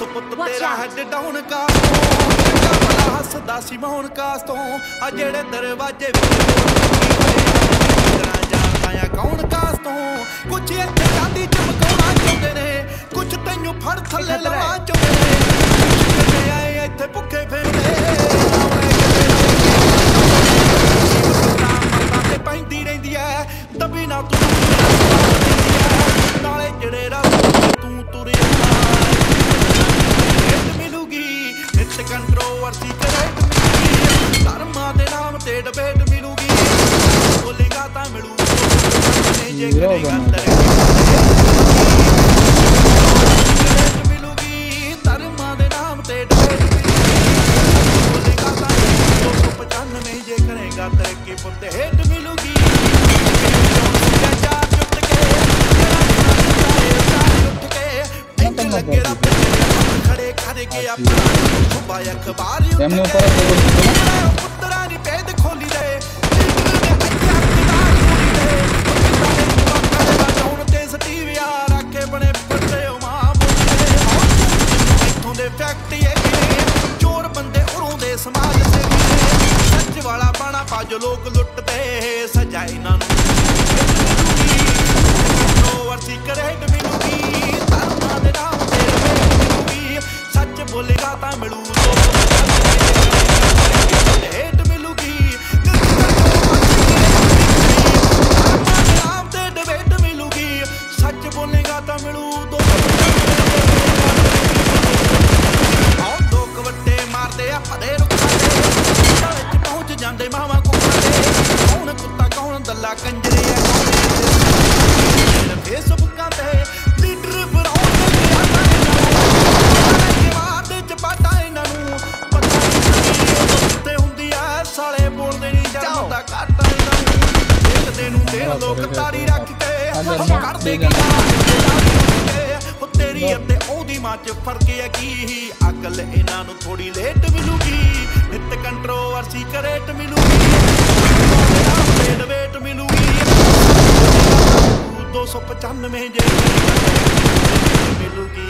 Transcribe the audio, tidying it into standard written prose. पुत तेरा है डाउन का हसदा सी मौन कास तो आ जेड़े दरवाजे आया कौन कास तो कुछ इत्थे जाती चमकाउणा चाहते ने कुछ तैनू फड़ थले लवा चाहते ने आए इत्थे भुखे फेंदे पैंदी रहिंदी है दबी ना तू नाले जेड़े तू तुरे मिलूगी नित कंट्रोवर्सी धर्मा के नाम से डिबेट मिलूगी बोलेगा तो मिलूगी धर्मा के नाम से डिबेट बोलेगा तो 95 जे करेगा तरक्की पुत हेट मिलूगी खड़े खड़े के अखबार खोली रहे बने बंदे इतों के फैक्ट्री चोर बंदे उरों के समाज से सच वाला पाना पाजो लोग लुटते सजा इन्हां बोलेगा तो मिलू हेट मिलूगी नाम से डिबेट मिलूगी सच बोलेगा तो मिलू दो कवट्टे मारते अपने पहुंच जाते मावा कौन कुत्ता कौन दला कंजरे फेसबुक लीडर अकल इन्हां नूं थोड़ी लेट मिलूगी नित कंट्रोवर्सी करेट मिलूगी वेट मिलूगी 295 जे मिलूगी